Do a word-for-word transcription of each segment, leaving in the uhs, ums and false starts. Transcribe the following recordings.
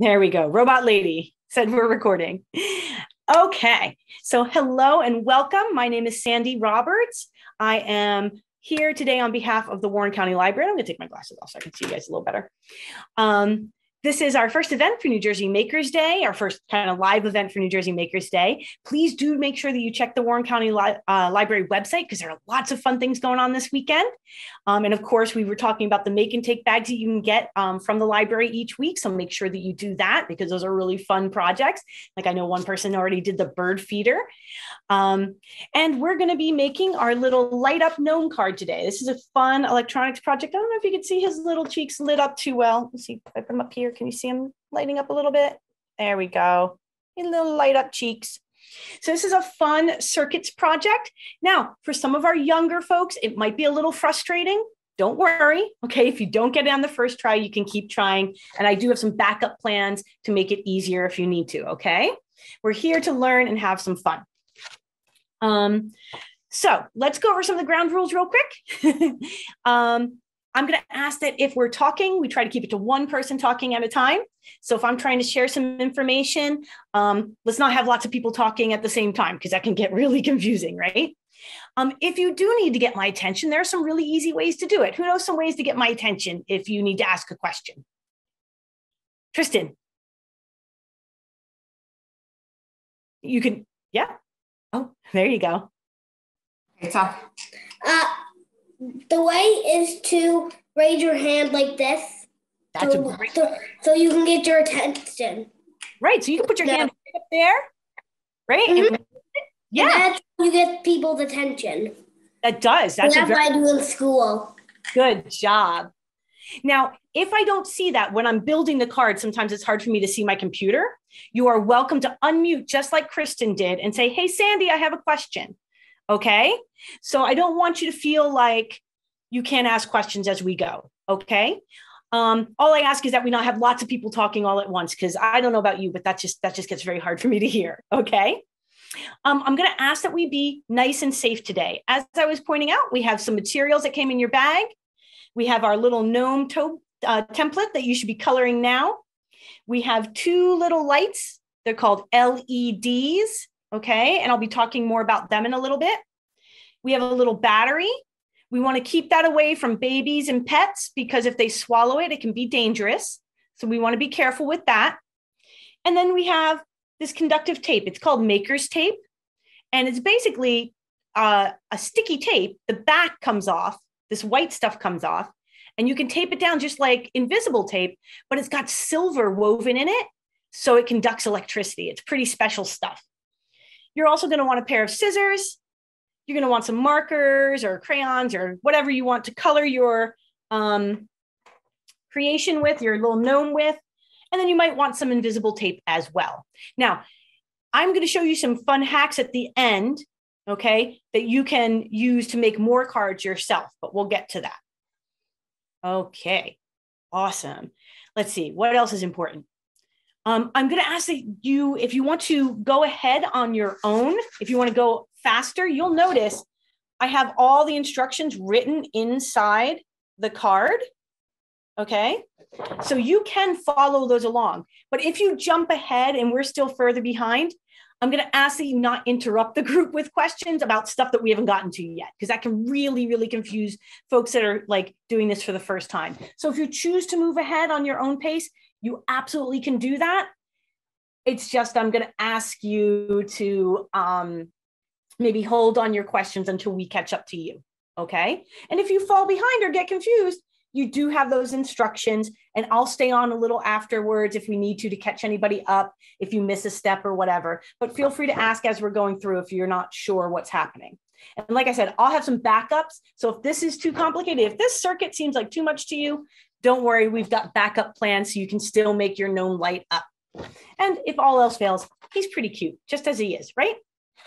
There we go. Robot lady said we're recording. Okay. So hello and welcome. My name is Sandy Roberts. I am here today on behalf of the Warren County Library. I'm going to take my glasses off so I can see you guys a little better. Um, This is our first event for New Jersey Makers Day, our first kind of live event for New Jersey Makers Day. Please do make sure that you check the Warren County Li uh, Library website because there are lots of fun things going on this weekend. Um, and of course, we were talking about the make and take bags that you can get um, from the library each week. So make sure that you do that because those are really fun projects. Like I know one person already did the bird feeder. Um, and we're going to be making our little light up gnome card today. This is a fun electronics project. I don't know if you can see his little cheeks lit up too well. Let's see, put them up here. Can you see them lighting up a little bit? There we go. A little light up cheeks. So this is a fun circuits project. Now, for some of our younger folks, it might be a little frustrating. Don't worry, okay? If you don't get it on the first try, you can keep trying. And I do have some backup plans to make it easier if you need to, okay? We're here to learn and have some fun. Um, so let's go over some of the ground rules real quick. um, I'm going to ask that if we're talking, we try to keep it to one person talking at a time. So if I'm trying to share some information, um, let's not have lots of people talking at the same time because that can get really confusing, right? Um, if you do need to get my attention, there are some really easy ways to do it. Who knows some ways to get my attention if you need to ask a question? Tristan. You can, yeah. Oh, there you go. It's off. Uh The way is to raise your hand like this. That's so, a great so, so you can get your attention. Right. So you can put your yeah. hand up there. Right? Mm-hmm. and, yeah. And that's how you get people's attention. That does. That's, that's what I do in school. Good job. Now, if I don't see that when I'm building the card, sometimes it's hard for me to see my computer. You are welcome to unmute just like Kristen did and say, hey, Sandy, I have a question. Okay, so I don't want you to feel like you can't ask questions as we go, okay? Um, all I ask is that we not have lots of people talking all at once because I don't know about you, but that just, that just gets very hard for me to hear, okay? Um, I'm gonna ask that we be nice and safe today. As I was pointing out, we have some materials that came in your bag. We have our little gnome to uh, template that you should be coloring now. We have two little lights. They're called L E Ds. Okay, and I'll be talking more about them in a little bit. We have a little battery. We want to keep that away from babies and pets because if they swallow it, it can be dangerous. So we want to be careful with that. And then we have this conductive tape. It's called Makers Tape. And it's basically uh, a sticky tape. The back comes off. This white stuff comes off. And you can tape it down just like invisible tape, but it's got silver woven in it. So it conducts electricity. It's pretty special stuff. You're also going to want a pair of scissors. You're going to want some markers or crayons or whatever you want to color your um, creation with, your little gnome with. And then you might want some invisible tape as well. Now, I'm going to show you some fun hacks at the end, okay, that you can use to make more cards yourself, but we'll get to that. Okay, awesome. Let's see, what else is important? Um, I'm going to ask that you, if you want to go ahead on your own, if you want to go faster, you'll notice I have all the instructions written inside the card. Okay. So you can follow those along, but if you jump ahead and we're still further behind, I'm going to ask that you not interrupt the group with questions about stuff that we haven't gotten to yet, because that can really, really confuse folks that are like doing this for the first time. So if you choose to move ahead on your own pace, you absolutely can do that. It's just I'm going to ask you to um, maybe hold on your questions until we catch up to you, okay? And if you fall behind or get confused, you do have those instructions, and I'll stay on a little afterwards if we need to to catch anybody up if you miss a step or whatever. But feel free to ask as we're going through if you're not sure what's happening. And like I said, I'll have some backups. So if this is too complicated, if this circuit seems like too much to you, don't worry, we've got backup plans so you can still make your gnome light up. And if all else fails, he's pretty cute, just as he is, right?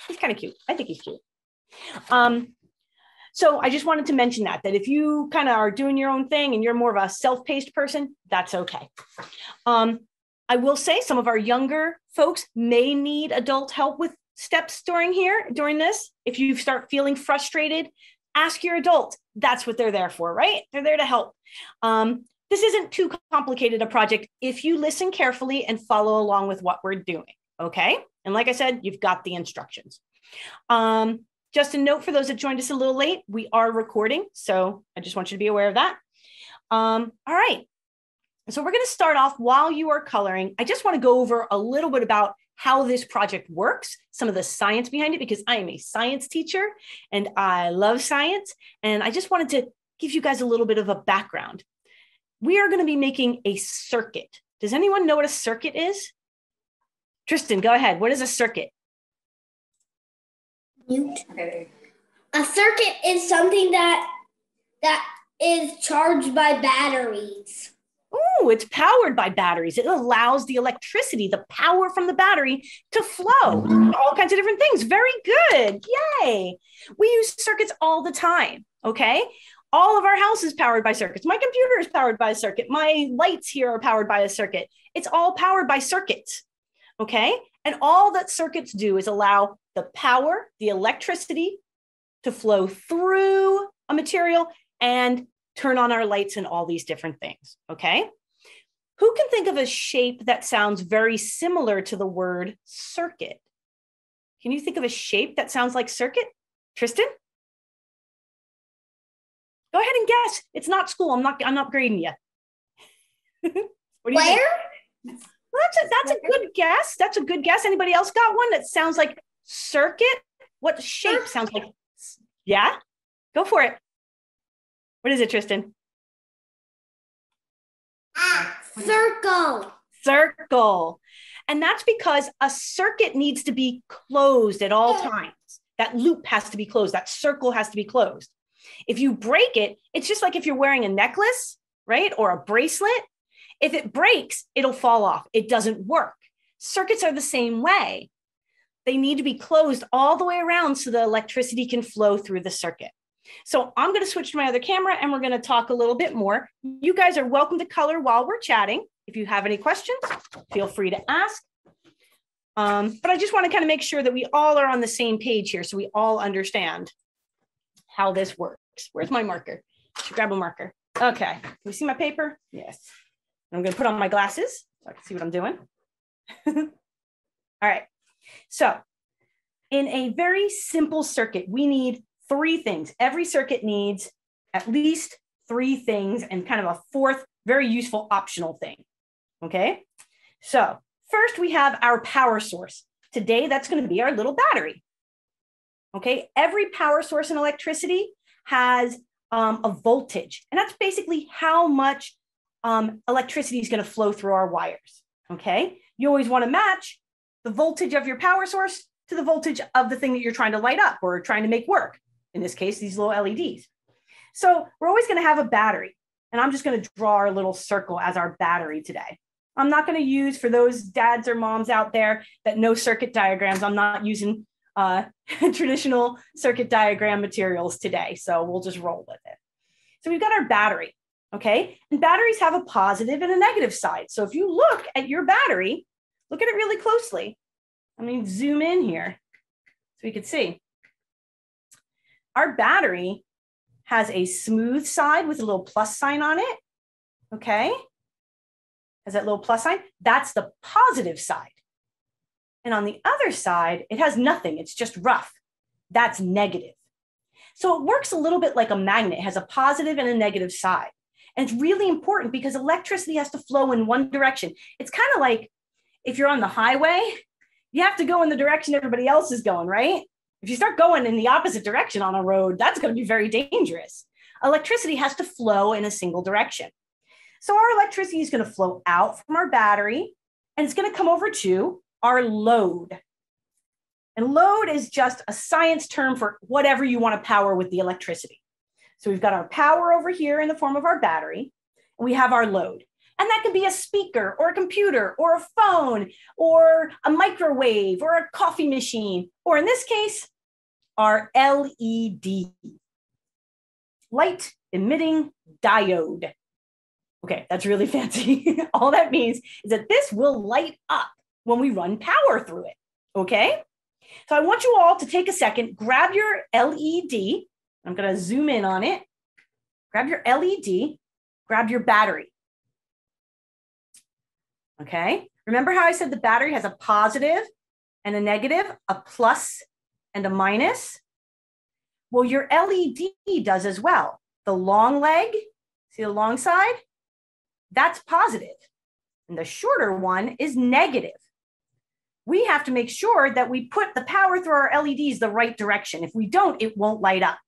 He's kind of cute. I think he's cute. Um, so I just wanted to mention that, that if you kind of are doing your own thing and you're more of a self-paced person, that's okay. Um, I will say some of our younger folks may need adult help with steps during here, during this. If you start feeling frustrated, ask your adult. That's what they're there for, right? They're there to help. Um, This isn't too complicated a project if you listen carefully and follow along with what we're doing, okay? And like I said, you've got the instructions. Um, just a note for those that joined us a little late, we are recording, so I just want you to be aware of that. Um, all right, so we're gonna start off while you are coloring. I just wanna go over a little bit about how this project works, some of the science behind it, because I am a science teacher and I love science. And I just wanted to give you guys a little bit of a background. We are gonna be making a circuit. Does anyone know what a circuit is? Tristan, go ahead. What is a circuit? Mute. A circuit is something that that is charged by batteries. Ooh, it's powered by batteries. It allows the electricity, the power from the battery to flow. All kinds of different things. Very good. Yay. We use circuits all the time, okay? All of our house is powered by circuits. My computer is powered by a circuit. My lights here are powered by a circuit. It's all powered by circuits, okay? And all that circuits do is allow the power, the electricity to flow through a material and turn on our lights and all these different things, okay? Who can think of a shape that sounds very similar to the word circuit? Can you think of a shape that sounds like circuit? Tristan? Go ahead and guess. It's not school. I'm not, I'm not grading you. What do you Where? Think? That's a, that's a good guess. That's a good guess. Anybody else got one that sounds like circuit? What shape sounds like? Yeah, go for it. What is it, Tristan? Ah, circle. Circle. And that's because a circuit needs to be closed at all times. That loop has to be closed. That circle has to be closed. If you break it, it's just like if you're wearing a necklace, right? Or a bracelet. If it breaks, it'll fall off. It doesn't work. Circuits are the same way. They need to be closed all the way around so the electricity can flow through the circuit. So I'm going to switch to my other camera and we're going to talk a little bit more. You guys are welcome to color while we're chatting. If you have any questions, feel free to ask. Um, but I just want to kind of make sure that we all are on the same page here so we all understand how this works. Where's my marker? I should grab a marker. Okay. Can you see my paper? Yes. I'm going to put on my glasses so I can see what I'm doing. All right. So in a very simple circuit, we need three things. Every circuit needs at least three things and kind of a fourth, very useful optional thing. Okay. So first we have our power source. Today, that's going to be our little battery. Okay. Every power source in electricity has um, a voltage, and that's basically how much um, electricity is going to flow through our wires. Okay. You always want to match the voltage of your power source to the voltage of the thing that you're trying to light up or trying to make work. In this case, these little L E Ds. So we're always going to have a battery. And I'm just going to draw our little circle as our battery today. I'm not going to use, for those dads or moms out there that know circuit diagrams, I'm not using uh, traditional circuit diagram materials today. So we'll just roll with it. So we've got our battery, okay? And batteries have a positive and a negative side. So if you look at your battery, look at it really closely. I mean, zoom in here so we could see. Our battery has a smooth side with a little plus sign on it, okay? Has that little plus sign? That's the positive side. And on the other side, it has nothing. It's just rough. That's negative. So it works a little bit like a magnet. It has a positive and a negative side. And it's really important because electricity has to flow in one direction. It's kind of like if you're on the highway, you have to go in the direction everybody else is going, right? If you start going in the opposite direction on a road, that's going to be very dangerous. Electricity has to flow in a single direction. So our electricity is going to flow out from our battery and it's going to come over to our load. And load is just a science term for whatever you want to power with the electricity. So we've got our power over here in the form of our battery, and we have our load. And that can be a speaker or a computer or a phone or a microwave or a coffee machine, or in this case, our L E D, light emitting diode. Okay, that's really fancy. All that means is that this will light up when we run power through it, okay? So I want you all to take a second, grab your L E D. I'm gonna zoom in on it. Grab your L E D, grab your battery. okay? Remember how I said the battery has a positive and a negative, a plus and a minus? Well, your L E D does as well. The long leg, see the long side? That's positive. And the shorter one is negative. We have to make sure that we put the power through our L E Ds the right direction. If we don't, it won't light up.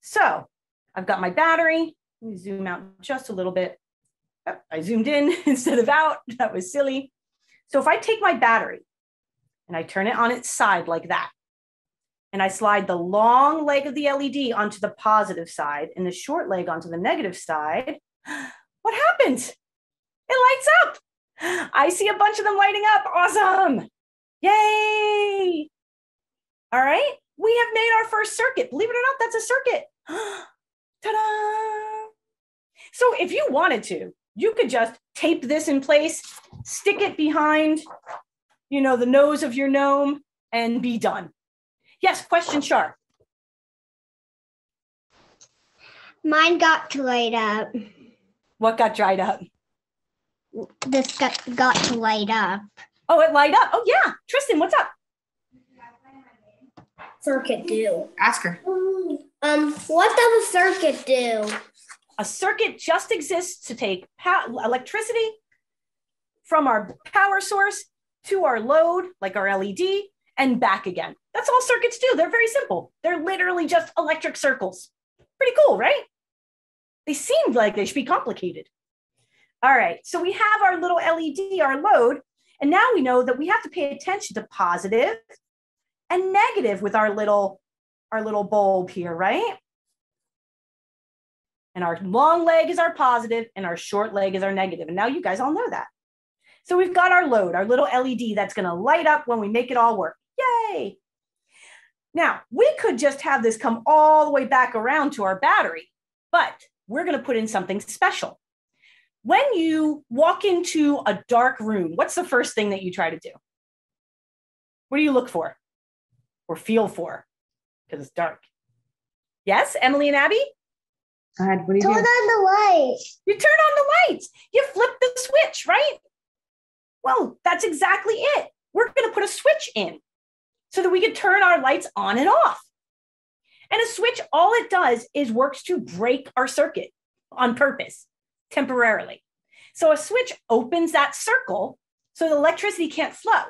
So I've got my battery. Let me zoom out just a little bit. Oh, I zoomed in instead of out. That was silly. So if I take my battery and I turn it on its side like that, and I slide the long leg of the L E D onto the positive side and the short leg onto the negative side, what happens? It lights up. I see a bunch of them lighting up. Awesome. Yay. All right. We have made our first circuit. Believe it or not, that's a circuit. Ta-da. So if you wanted to, you could just tape this in place, stick it behind, you know, the nose of your gnome and be done. Yes, question, Char. Mine got to light up. What got dried up? This got, got to light up. Oh, it light up. Oh, yeah. Tristan, what's up? Circuit do. Ask her. Um, what does a circuit do? A circuit just exists to take electricity from our power source to our load, like our L E D, and back again. That's all circuits do. They're very simple. They're literally just electric circles. Pretty cool, right? They seem like they should be complicated. All right, so we have our little L E D, our load, and now we know that we have to pay attention to positive and negative with our little, our little bulb here, right? And our long leg is our positive and our short leg is our negative. And now you guys all know that. So we've got our load, our little L E D that's gonna light up when we make it all work, yay. Now, we could just have this come all the way back around to our battery, but we're gonna put in something special. When you walk into a dark room, what's the first thing that you try to do? What do you look for or feel for? Because it's dark. Yes, Emily and Abby? Go ahead, what do you do? Turn on the lights. You turn on the lights. You flip the switch, right? Well, that's exactly it. We're going to put a switch in so that we can turn our lights on and off. And a switch, all it does is works to break our circuit on purpose. Temporarily. So a switch opens that circle so the electricity can't flow.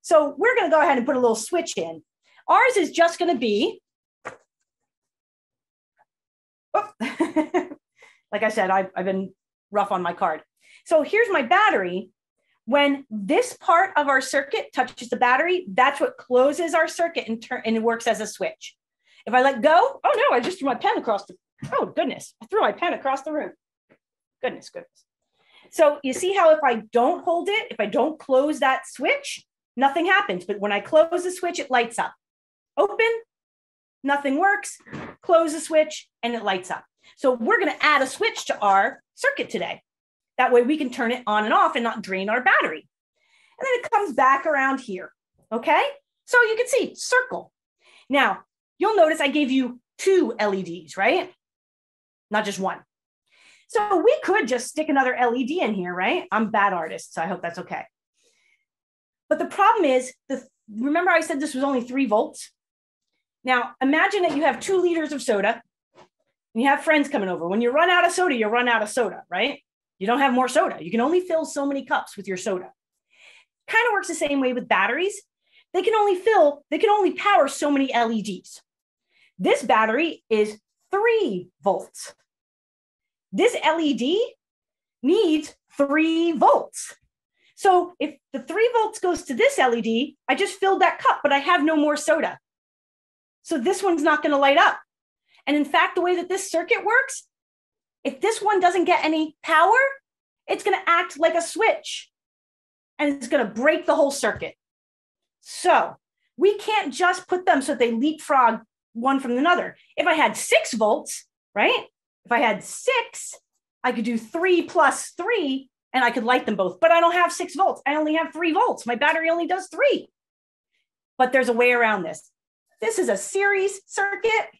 So we're going to go ahead and put a little switch in. Ours is just going to be, oh, like I said, I've, I've been rough on my card. So here's my battery. When this part of our circuit touches the battery, that's what closes our circuit and, and it works as a switch. If I let go, oh no, I just threw my pen across the, oh goodness, I threw my pen across the room. Goodness, goodness. So you see how if I don't hold it, if I don't close that switch, nothing happens. But when I close the switch, it lights up. Open, nothing works. Close the switch, and it lights up. So we're going to add a switch to our circuit today. That way we can turn it on and off and not drain our battery. And then it comes back around here, okay? So you can see, circle. Now, you'll notice I gave you two L E Ds, right? Not just one. So we could just stick another L E D in here, right? I'm a bad artist, so I hope that's okay. But the problem is, the, remember I said this was only three volts? Now, imagine that you have two liters of soda and you have friends coming over. When you run out of soda, you run out of soda, right? You don't have more soda. You can only fill so many cups with your soda. Kind of works the same way with batteries. They can only fill, they can only power so many L E Ds. This battery is three volts. This L E D needs three volts. So if the three volts goes to this L E D, I just filled that cup, but I have no more soda. So this one's not gonna light up. And in fact, the way that this circuit works, if this one doesn't get any power, it's gonna act like a switch and it's gonna break the whole circuit. So we can't just put them so they leapfrog one from another. If I had six volts, right? If I had six, I could do three plus three and I could light them both, but I don't have six volts. I only have three volts. My battery only does three, but there's a way around this. This is a series circuit.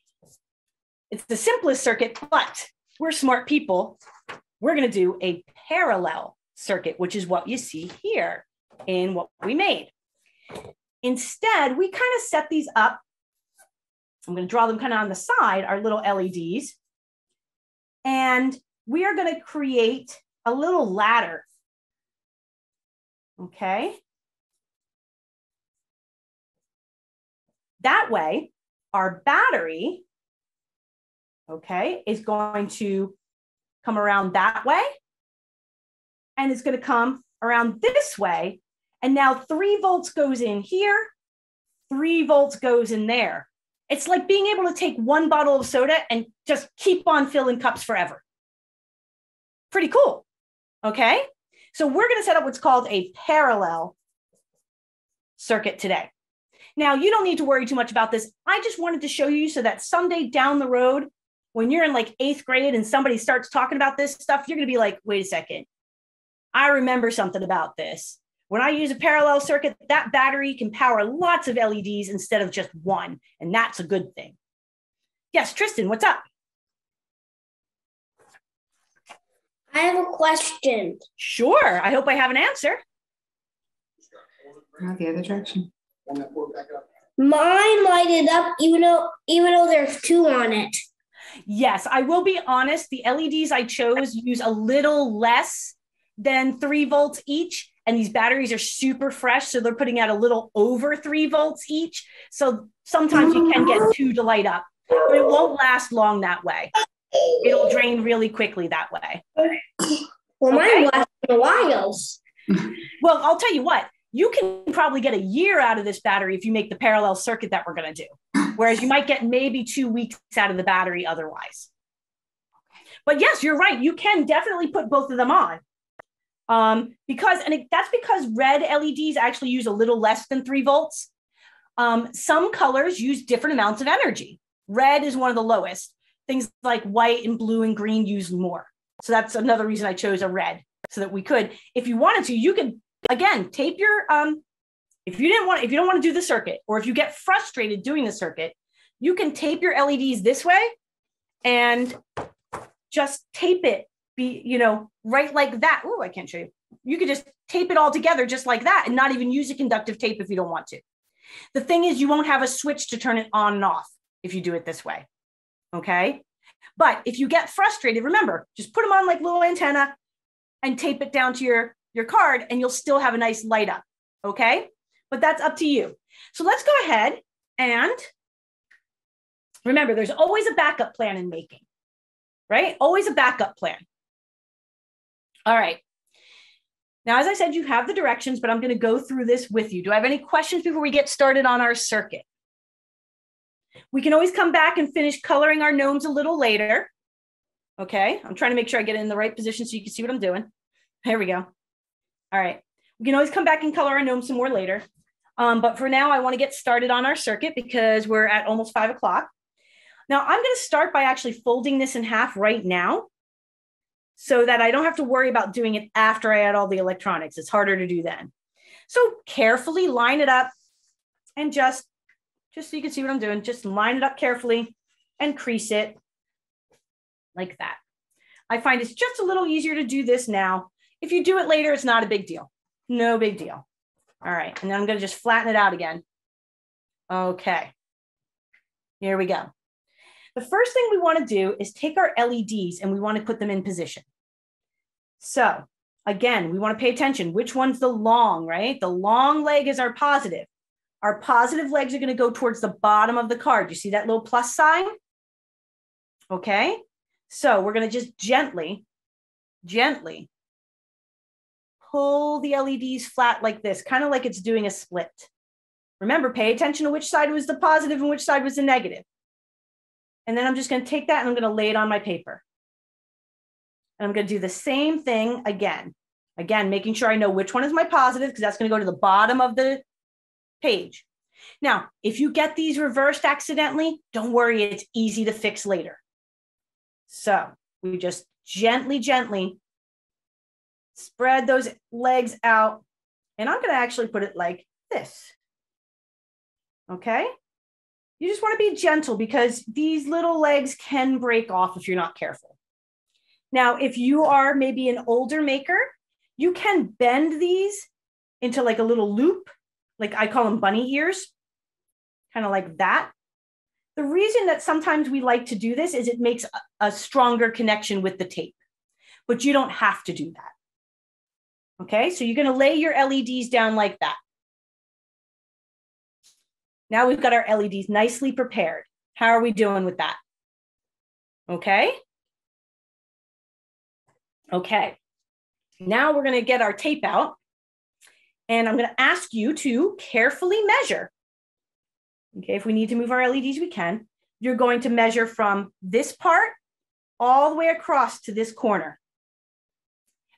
It's the simplest circuit, but we're smart people. We're gonna do a parallel circuit, which is what you see here in what we made. Instead, we kind of set these up. I'm going to draw them kind of on the side, our little L E Ds. And we are going to create a little ladder. Okay. That way, our battery, okay, is going to come around that way. And it's going to come around this way. And now three volts goes in here, three volts goes in there. It's like being able to take one bottle of soda and just keep on filling cups forever. Pretty cool, okay? So we're gonna set up what's called a parallel circuit today. Now, you don't need to worry too much about this. I just wanted to show you so that someday down the road, when you're in like eighth grade and somebody starts talking about this stuff, you're gonna be like, wait a second, I remember something about this. When I use a parallel circuit, that battery can power lots of L E Ds instead of just one, and that's a good thing. Yes, Tristan, what's up? I have a question. Sure, I hope I have an answer. Not the other direction. Mine lighted up even though, even though there's two on it. Yes, I will be honest, the L E Ds I chose use a little less than three volts each. And these batteries are super fresh, so they're putting out a little over three volts each. So sometimes you can get two to light up, but it won't last long that way. It'll drain really quickly that way. Well, mine lasts a while. Well, I'll tell you what, you can probably get a year out of this battery if you make the parallel circuit that we're going to do, whereas you might get maybe two weeks out of the battery otherwise. But yes, you're right. You can definitely put both of them on. Um, because, and it, that's because red L E Ds actually use a little less than three volts. Um, some colors use different amounts of energy. Red is one of the lowest. Things like white and blue and green use more. So that's another reason I chose a red, so that we could, if you wanted to, you could, again, tape your, um, if you didn't want, if you don't want to do the circuit, or if you get frustrated doing the circuit, you can tape your L E Ds this way and just tape it. Be, you know, right like that. Oh, I can't show you. You could just tape it all together just like that and not even use a conductive tape if you don't want to. The thing is, you won't have a switch to turn it on and off if you do it this way. Okay. But if you get frustrated, remember, just put them on like little antenna and tape it down to your, your card and you'll still have a nice light up. Okay. But that's up to you. So let's go ahead and remember, there's always a backup plan in making, right? Always a backup plan. All right. Now, as I said, you have the directions, but I'm going to go through this with you. Do I have any questions before we get started on our circuit? We can always come back and finish coloring our gnomes a little later. Okay. I'm trying to make sure I get in the right position so you can see what I'm doing. There we go. All right. We can always come back and color our gnomes some more later. Um, but for now, I want to get started on our circuit because we're at almost five o'clock. Now, I'm going to start by actually folding this in half right now, so that I don't have to worry about doing it after I add all the electronics. It's harder to do then. So carefully line it up and just, just so you can see what I'm doing, just line it up carefully and crease it like that. I find it's just a little easier to do this now. If you do it later, it's not a big deal. No big deal. All right, and then I'm gonna just flatten it out again. Okay, here we go. The first thing we wanna do is take our L E Ds and we wanna put them in position. So again, we want to pay attention. Which one's the long, right? The long leg is our positive. Our positive legs are going to go towards the bottom of the card. You see that little plus sign? Okay. So we're going to just gently, gently pull the L E Ds flat like this, kind of like it's doing a split. Remember, pay attention to which side was the positive and which side was the negative. And then I'm just going to take that and I'm going to lay it on my paper. And I'm going to do the same thing again. Again, making sure I know which one is my positive, because that's going to go to the bottom of the page. Now, if you get these reversed accidentally, don't worry, it's easy to fix later. So we just gently, gently spread those legs out. And I'm going to actually put it like this. Okay. You just want to be gentle because these little legs can break off if you're not careful. Now, if you are maybe an older maker, You can bend these into like a little loop, like I call them bunny ears, kind of like that. The reason that sometimes we like to do this is it makes a stronger connection with the tape, but you don't have to do that. Okay, so you're gonna lay your L E Ds down like that. Now we've got our L E Ds nicely prepared. How are we doing with that? Okay. Okay, now we're gonna get our tape out and I'm gonna ask you to carefully measure. Okay, if we need to move our L E Ds, we can. You're going to measure from this part all the way across to this corner.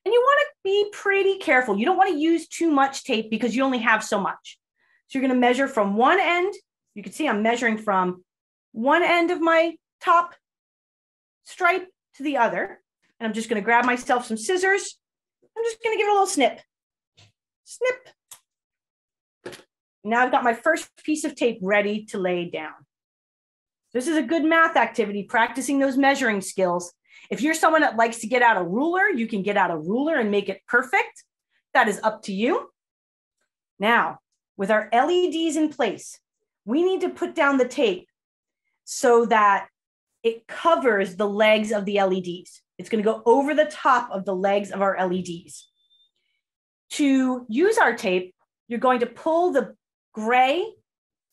And you want to be pretty careful. You don't want to use too much tape because you only have so much. So you're going to measure from one end. You can see I'm measuring from one end of my top stripe to the other. And I'm just going to grab myself some scissors. I'm just going to give it a little snip. Snip. Now I've got my first piece of tape ready to lay down. This is a good math activity, practicing those measuring skills. If you're someone that likes to get out a ruler, you can get out a ruler and make it perfect. That is up to you. Now, with our L E Ds in place, we need to put down the tape so that it covers the legs of the L E Ds. It's going to go over the top of the legs of our L E Ds. To use our tape, you're going to pull the gray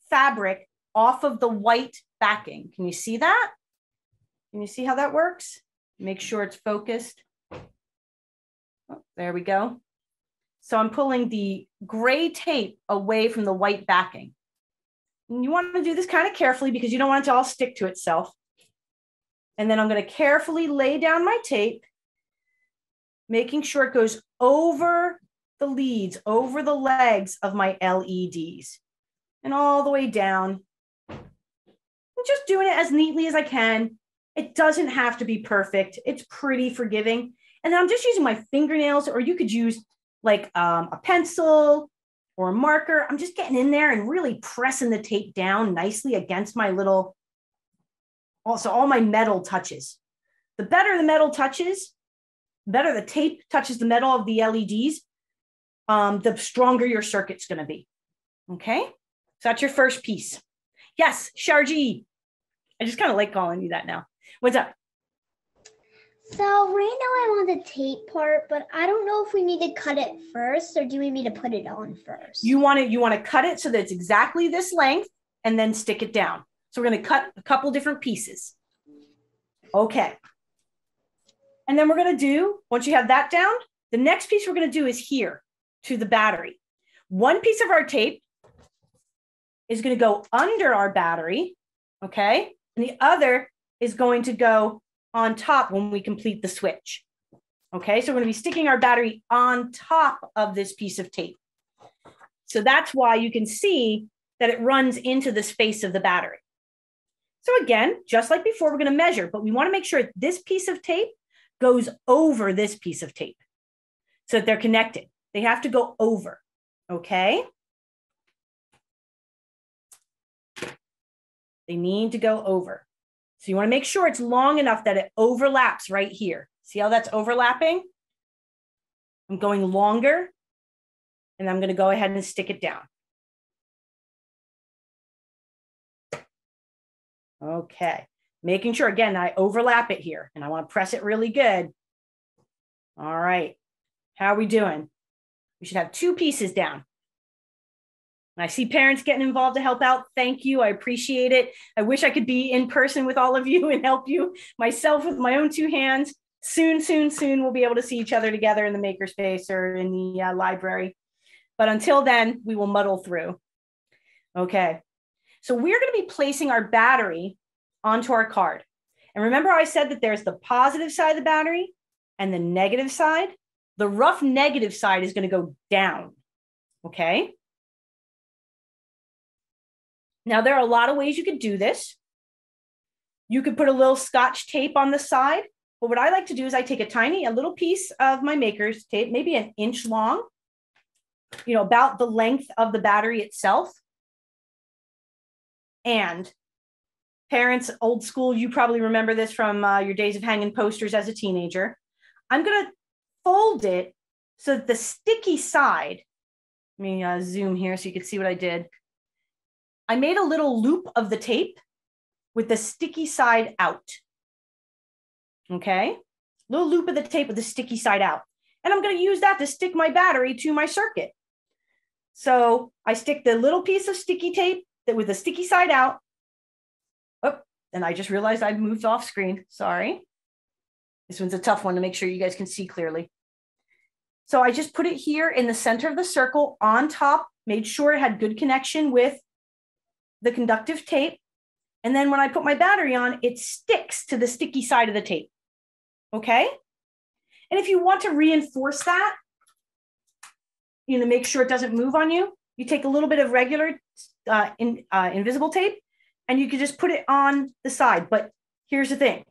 fabric off of the white backing. Can you see that? Can you see how that works? Make sure it's focused. Oh, there we go. So I'm pulling the gray tape away from the white backing. And you want to do this kind of carefully because you don't want it to all stick to itself. And then I'm going to carefully lay down my tape, making sure it goes over the leads, over the legs of my L E Ds and all the way down. I'm just doing it as neatly as I can. It doesn't have to be perfect. It's pretty forgiving. And then I'm just using my fingernails, or you could use like um, a pencil or a marker. I'm just getting in there and really pressing the tape down nicely against my little, also all my metal touches. The better the metal touches, the better the tape touches the metal of the L E Ds, Um, the stronger your circuit's going to be. Okay, so that's your first piece. Yes, Sharjee. I just kind of like calling you that now. What's up? So right now I'm on the tape part, but I don't know if we need to cut it first, or do we need to put it on first? You want to you want to cut it so that it's exactly this length, and then stick it down. So we're going to cut a couple different pieces. Okay. And then we're going to do, once you have that down, the next piece we're going to do is here. To the battery. One piece of our tape is going to go under our battery, okay? And the other is going to go on top when we complete the switch. Okay, so we're going to be sticking our battery on top of this piece of tape. So that's why you can see that it runs into the space of the battery. So again, just like before, we're going to measure, but we want to make sure this piece of tape goes over this piece of tape so that they're connected. They have to go over, okay? They need to go over. So you wanna make sure it's long enough that it overlaps right here. See how that's overlapping? I'm going longer, and I'm gonna go ahead and stick it down. Okay, making sure, again, I overlap it here, and I wanna press it really good. All right, how are we doing? We should have two pieces down. And I see parents getting involved to help out. Thank you. I appreciate it. I wish I could be in person with all of you and help you myself with my own two hands. Soon, soon, soon, we'll be able to see each other together in the makerspace or in the uh, library. But until then, we will muddle through. Okay. So we're going to be placing our battery onto our card. And remember I said that there's the positive side of the battery and the negative side. The rough negative side is going to go down, okay? Now, there are a lot of ways you could do this. You could put a little Scotch tape on the side, but what I like to do is I take a tiny, a little piece of my Makers tape, maybe an inch long, you know, about the length of the battery itself. And parents, old school, you probably remember this from uh, your days of hanging posters as a teenager. I'm going to fold it So the sticky side, let me uh, zoom here so you can see what I did. I made a little loop of the tape with the sticky side out. Okay, little loop of the tape with the sticky side out. And I'm going to use that to stick my battery to my circuit. So I stick the little piece of sticky tape that with the sticky side out. Oh, and I just realized I moved off screen. Sorry. This one's a tough one to make sure you guys can see clearly. So I just put it here in the center of the circle on top, made sure it had good connection with the conductive tape. And then when I put my battery on, it sticks to the sticky side of the tape. Okay. And if you want to reinforce that, you know, make sure it doesn't move on you, you take a little bit of regular uh, in, uh, invisible tape and you can just put it on the side. But here's the thing.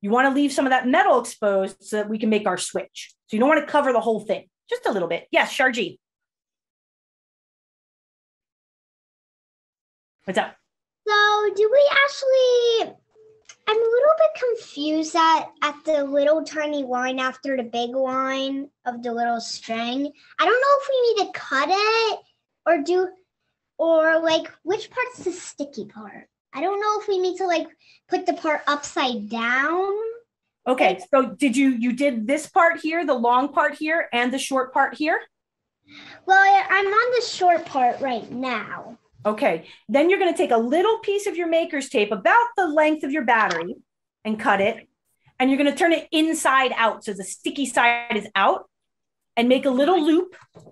You want to leave some of that metal exposed so that we can make our switch. So you don't want to cover the whole thing, just a little bit. Yes, Sharjee. What's up? So do we actually, I'm a little bit confused at, at the little tiny line after the big line of the little string. I don't know if we need to cut it or do, or like, which part's the sticky part? I don't know if we need to like put the part upside down. Okay, like, so did you, you did this part here, the long part here and the short part here? Well, I'm on the short part right now. Okay, then you're going to take a little piece of your maker's tape about the length of your battery and cut it. And you're going to turn it inside out. So the sticky side is out and make a little loop. Let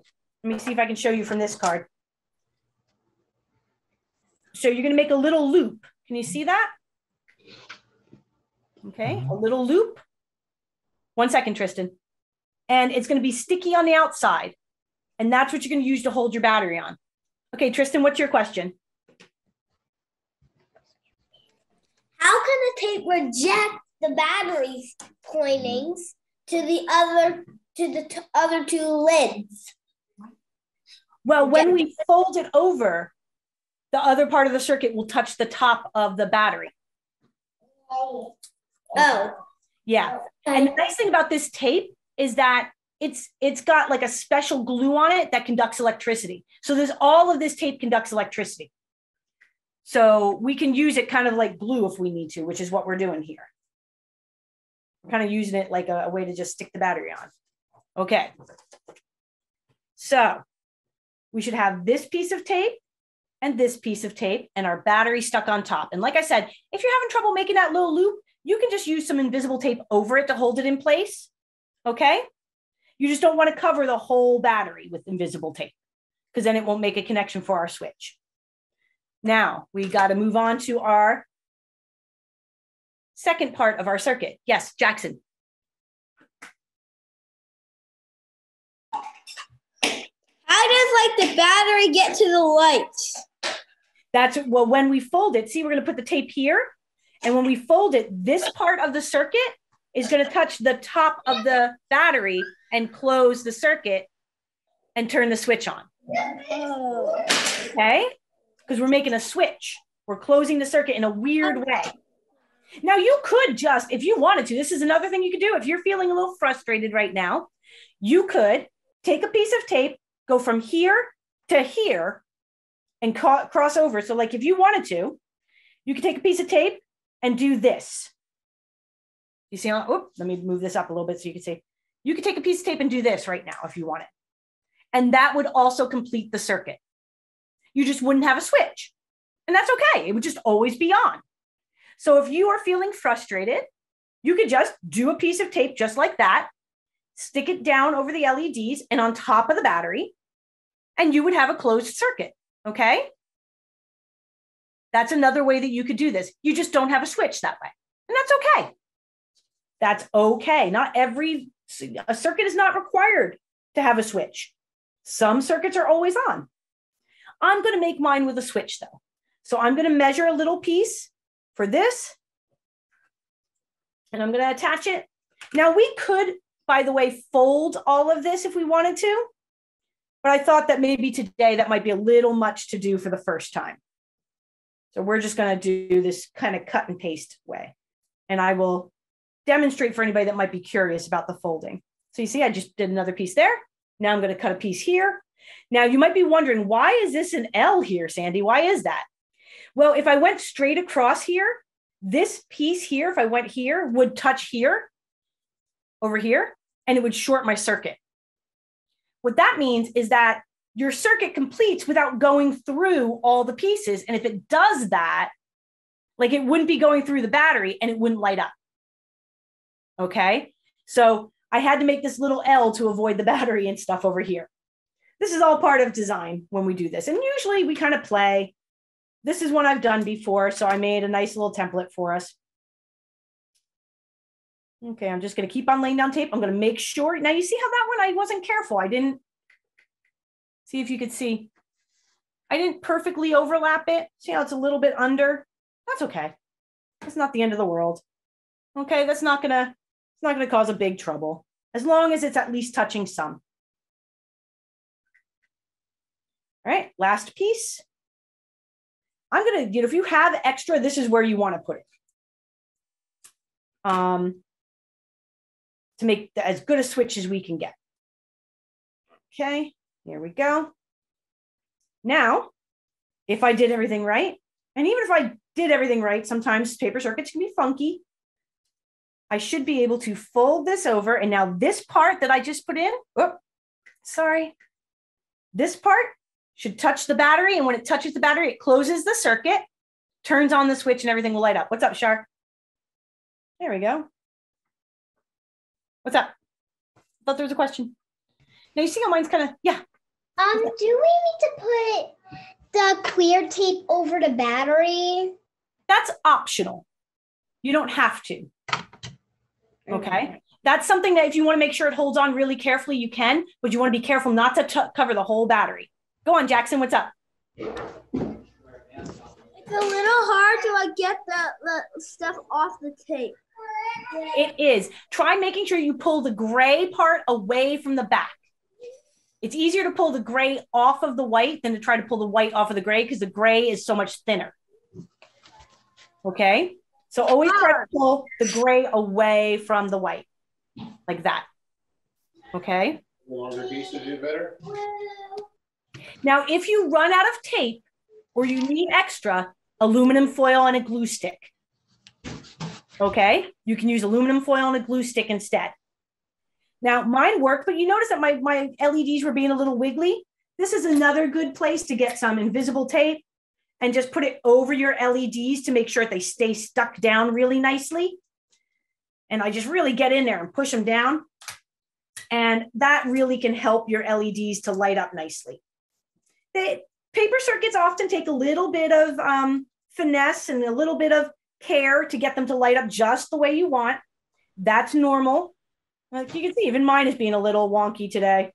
me see if I can show you from this card. So you're going to make a little loop. Can you see that? Okay, a little loop. One second, Tristan. And it's going to be sticky on the outside. And that's what you're going to use to hold your battery on. Okay, Tristan, what's your question? How can the tape reject the battery's pointings to the other to the t other two lids? Well, when we fold it over, the other part of the circuit will touch the top of the battery. Oh. Oh. Yeah. And the nice thing about this tape is that It's it's got like a special glue on it that conducts electricity. So there's all of this tape conducts electricity. So we can use it kind of like glue if we need to, which is what we're doing here. We're kind of using it like a, a way to just stick the battery on. Okay. So we should have this piece of tape and this piece of tape and our battery stuck on top. And like I said, if you're having trouble making that little loop, you can just use some invisible tape over it to hold it in place. Okay. You just don't want to cover the whole battery with invisible tape because then it won't make a connection for our switch. Now we got to move on to our second part of our circuit. Yes, Jackson. How does like the battery get to the lights? That's, well, when we fold it, see, we're going to put the tape here. And when we fold it, this part of the circuit is going to touch the top of the battery and close the circuit and turn the switch on. Oh. Okay? Because we're making a switch. We're closing the circuit in a weird way. Now you could just, if you wanted to, this is another thing you could do. If you're feeling a little frustrated right now, you could take a piece of tape, go from here to here and cross over. So like if you wanted to, you could take a piece of tape and do this. You see, oh, let me move this up a little bit so you can see. You could take a piece of tape and do this right now if you want it. And that would also complete the circuit. You just wouldn't have a switch. And that's okay. It would just always be on. So if you are feeling frustrated, you could just do a piece of tape just like that, stick it down over the L E Ds and on top of the battery, and you would have a closed circuit, okay? That's another way that you could do this. You just don't have a switch that way. And that's okay. That's okay. Not every a circuit is not required to have a switch. Some circuits are always on. I'm going to make mine with a switch though. So I'm going to measure a little piece for this and I'm going to attach it. Now we could, by the way, fold all of this if we wanted to, but I thought that maybe today that might be a little much to do for the first time. So we're just going to do this kind of cut and paste way and I will demonstrate for anybody that might be curious about the folding. So you see, I just did another piece there. Now I'm going to cut a piece here. Now you might be wondering, why is this an L here, Sandy? Why is that? Well, if I went straight across here, this piece here, if I went here, would touch here, over here, and it would short my circuit. What that means is that your circuit completes without going through all the pieces. And if it does that, like it wouldn't be going through the battery and it wouldn't light up. Okay, so I had to make this little L to avoid the battery and stuff over here. This is all part of design when we do this. And usually we kind of play. This is one I've done before. So I made a nice little template for us. Okay, I'm just gonna keep on laying down tape. I'm gonna make sure, now you see how that one, I wasn't careful. I didn't, see if you could see. I didn't perfectly overlap it. See how it's a little bit under? That's okay. That's not the end of the world. Okay, that's not gonna, it's not gonna cause a big trouble, as long as it's at least touching some. All right, last piece. I'm gonna, you know, if you have extra, this is where you wanna put it. Um, to make the, as good a switch as we can get. Okay, here we go. Now, if I did everything right, and even if I did everything right, sometimes paper circuits can be funky. I should be able to fold this over. And now this part that I just put in, whoop, sorry. This part should touch the battery. And when it touches the battery, it closes the circuit, turns on the switch, and everything will light up. What's up, Shar? There we go. What's up? I thought there was a question. Now you see how mine's kind of, yeah. Um, do we need to put the clear tape over the battery? That's optional. You don't have to. Okay. That's something that if you want to make sure it holds on really carefully, you can, but you want to be careful not to cover the whole battery. Go on, Jackson. What's up? It's a little hard to like, get the, the stuff off the tape. It is. Try making sure you pull the gray part away from the back. It's easier to pull the gray off of the white than to try to pull the white off of the gray because the gray is so much thinner. Okay, so always try to pull the gray away from the white, like that. Okay. The longer piece to do better. Now, if you run out of tape or you need extra, aluminum foil and a glue stick. Okay, you can use aluminum foil and a glue stick instead. Now mine worked, but you notice that my, my L E Ds were being a little wiggly. This is another good place to get some invisible tape and just put it over your L E Ds to make sure that they stay stuck down really nicely. And I just really get in there and push them down. And that really can help your L E Ds to light up nicely. They, paper circuits often take a little bit of um, finesse and a little bit of care to get them to light up just the way you want. That's normal. Like you can see, even mine is being a little wonky today.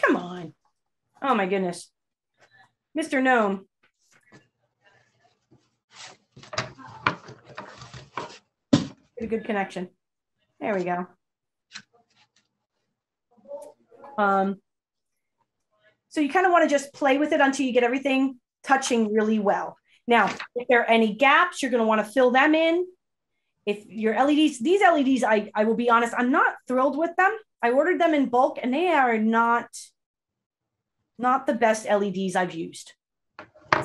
Come on. Oh my goodness. Mister Gnome. Pretty good connection. There we go. Um, so you kind of want to just play with it until you get everything touching really well. Now, if there are any gaps, you're going to want to fill them in. If your L E Ds, these L E Ds, I, I will be honest, I'm not thrilled with them. I ordered them in bulk and they are not, not the best L E Ds I've used.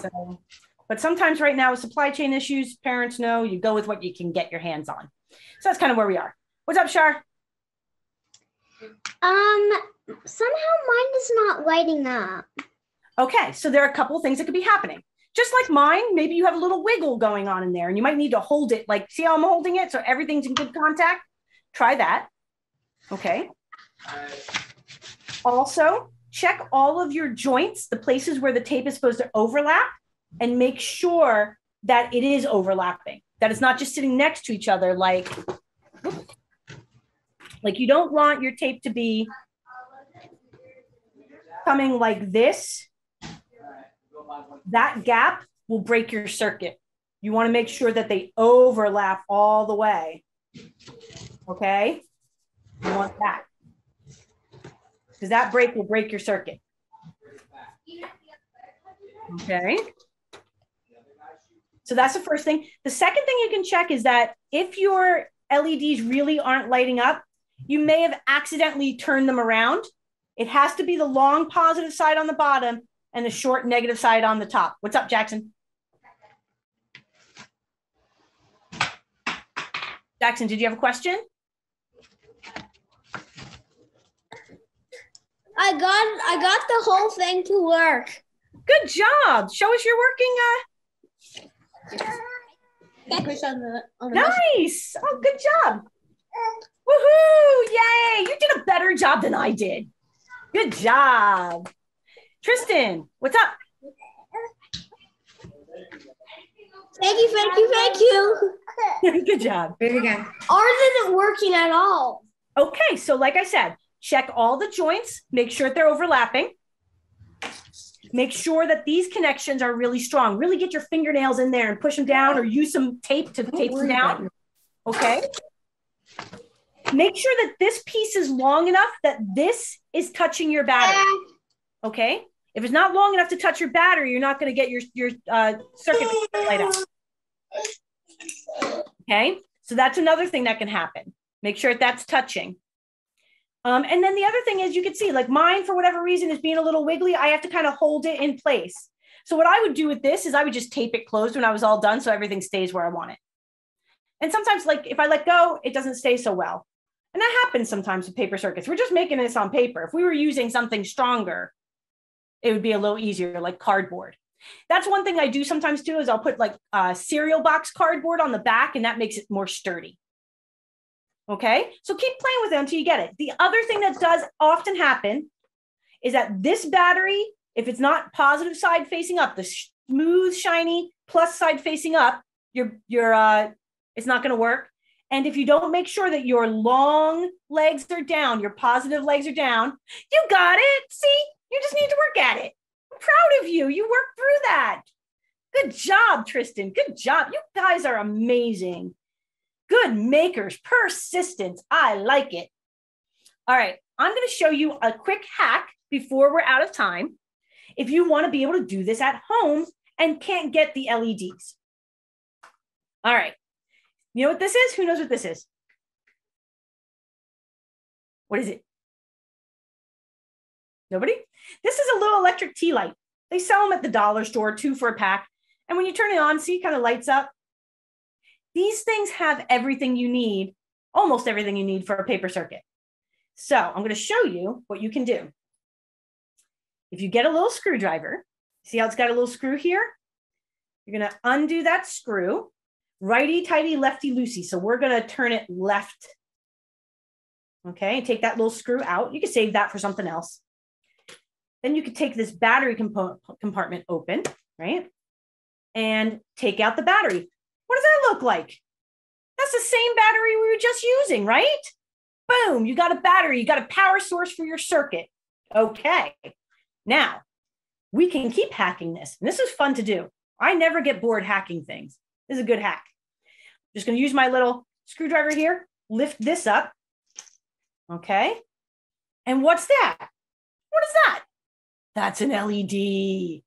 So, but sometimes right now with supply chain issues, parents know you go with what you can get your hands on. So that's kind of where we are. What's up, Shar? Um, somehow mine is not lighting up. Okay, so there are a couple of things that could be happening. Just like mine, maybe you have a little wiggle going on in there and you might need to hold it. Like, see how I'm holding it? So everything's in good contact. Try that. Okay. Also, check all of your joints, the places where the tape is supposed to overlap, and make sure that it is overlapping, that it's not just sitting next to each other. Like, whoops. Like you don't want your tape to be coming like this. That gap will break your circuit. You want to make sure that they overlap all the way. Okay? You want that. Because that break will break your circuit. Okay? So that's the first thing. The second thing you can check is that if your L E Ds really aren't lighting up, you may have accidentally turned them around. It has to be the long positive side on the bottom and the short negative side on the top. What's up, Jackson? Jackson, did you have a question? I got I got the whole thing to work. Good job. Show us your working. Uh... Push on the, on the nice. Motion. Oh, good job. Woohoo! Yay! You did a better job than I did. Good job. Tristan, what's up? Thank you, thank you, thank you. Good job. There you go. Ours isn't working at all. Okay, so like I said, check all the joints, make sure that they're overlapping. Make sure that these connections are really strong. Really get your fingernails in there and push them down or use some tape to tape them down. Okay. Make sure that this piece is long enough that this is touching your battery. Okay. If it's not long enough to touch your battery, you're not going to get your, your uh, circuit light up. Okay. So that's another thing that can happen. Make sure that that's touching. Um, and then the other thing is you can see like mine, for whatever reason, is being a little wiggly. I have to kind of hold it in place. So what I would do with this is I would just tape it closed when I was all done so everything stays where I want it. And sometimes like if I let go, it doesn't stay so well. And that happens sometimes with paper circuits. We're just making this on paper. If we were using something stronger, it would be a little easier, like cardboard. That's one thing I do sometimes too, is I'll put like uh, cereal box cardboard on the back and that makes it more sturdy. Okay, so keep playing with it until you get it. The other thing that does often happen is that this battery, if it's not positive side facing up, the smooth, shiny plus side facing up, you're, you're, uh, it's not gonna work. And if you don't make sure that your long legs are down, your positive legs are down, you got it, see? You just need to work at it. I'm proud of you. You worked through that. Good job, Tristan. Good job. You guys are amazing. Good makers, persistence. I like it. All right. I'm going to show you a quick hack before we're out of time. If you want to be able to do this at home and can't get the L E Ds. All right. You know what this is? Who knows what this is? What is it? Nobody? This is a little electric tea light. They sell them at the dollar store, two for a pack. And when you turn it on, see, it kind of lights up. These things have everything you need, almost everything you need for a paper circuit. So I'm going to show you what you can do. If you get a little screwdriver, see how it's got a little screw here? You're going to undo that screw, righty-tighty, lefty-loosey. So we're going to turn it left. Okay, take that little screw out. You can save that for something else. Then you could take this battery comp- compartment open, right? And take out the battery. What does that look like? That's the same battery we were just using, right? Boom, you got a battery, you got a power source for your circuit. Okay, now we can keep hacking this. And this is fun to do. I never get bored hacking things. This is a good hack. I'm just gonna use my little screwdriver here, lift this up, okay? And what's that? What is that? That's an L E D.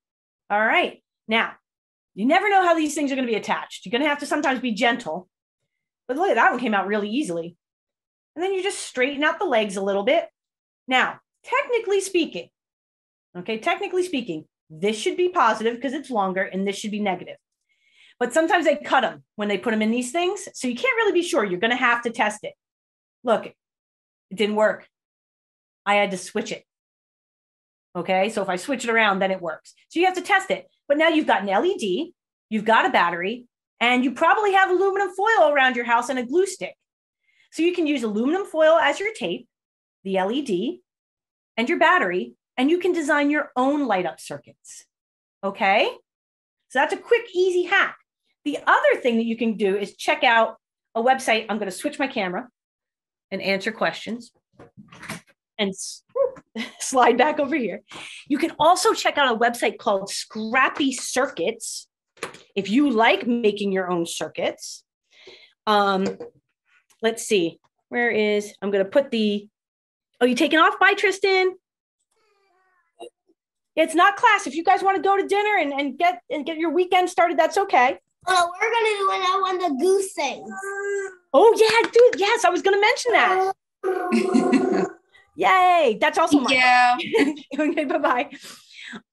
All right, now, you never know how these things are going to be attached. You're going to have to sometimes be gentle. But look at that one came out really easily. And then you just straighten out the legs a little bit. Now, technically speaking, okay, technically speaking, this should be positive because it's longer and this should be negative. But sometimes they cut them when they put them in these things. So you can't really be sure. You're going to have to test it. Look, it didn't work. I had to switch it. Okay, so if I switch it around, then it works. So you have to test it. But now you've got an L E D, you've got a battery, and you probably have aluminum foil around your house and a glue stick. So you can use aluminum foil as your tape, the L E D, and your battery, and you can design your own light up circuits. Okay, so that's a quick, easy hack. The other thing that you can do is check out a website. I'm going to switch my camera and answer questions. And whoop, slide back over here. You can also check out a website called Scrappy Circuits if you like making your own circuits. Um, let's see, where is, I'm going to put the, oh, you taking off? Bye, Tristan. It's not class. If you guys want to go to dinner and, and get and get your weekend started, that's okay. Uh, we're going to do that one, the goose thing. Oh yeah, dude. Yes, I was going to mention that. Yay. That's also mine. Yeah. Okay, bye-bye.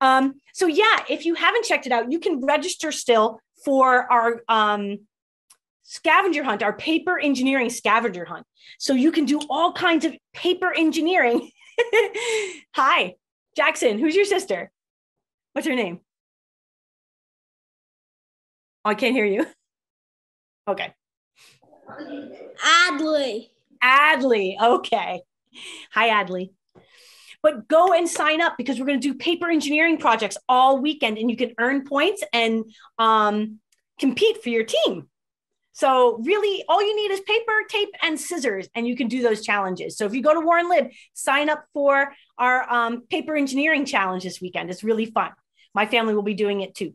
Um, so yeah, if you haven't checked it out, you can register still for our um, scavenger hunt, our paper engineering scavenger hunt. So you can do all kinds of paper engineering. Hi, Jackson. Who's your sister? What's her name? Oh, I can't hear you. Okay. Adley. Adley. Okay. Hi, Adley. But go and sign up because we're going to do paper engineering projects all weekend and you can earn points and um, compete for your team. So really all you need is paper, tape, and scissors, and you can do those challenges. So if you go to Warren Lib, sign up for our um, paper engineering challenge this weekend. It's really fun. My family will be doing it too.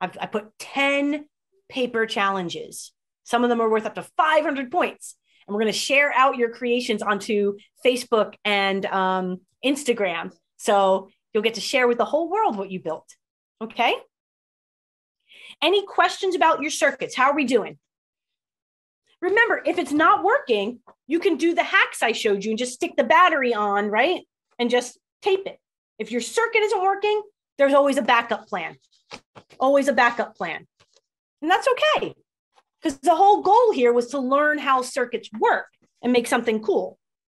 I've, I put ten paper challenges. Some of them are worth up to five hundred points. And we're going to share out your creations onto Facebook and um, Instagram. So you'll get to share with the whole world what you built. Okay. Any questions about your circuits? How are we doing? Remember, if it's not working, you can do the hacks I showed you and just stick the battery on, right? And just tape it. If your circuit isn't working, there's always a backup plan. Always a backup plan. And that's okay. Because the whole goal here was to learn how circuits work and make something cool.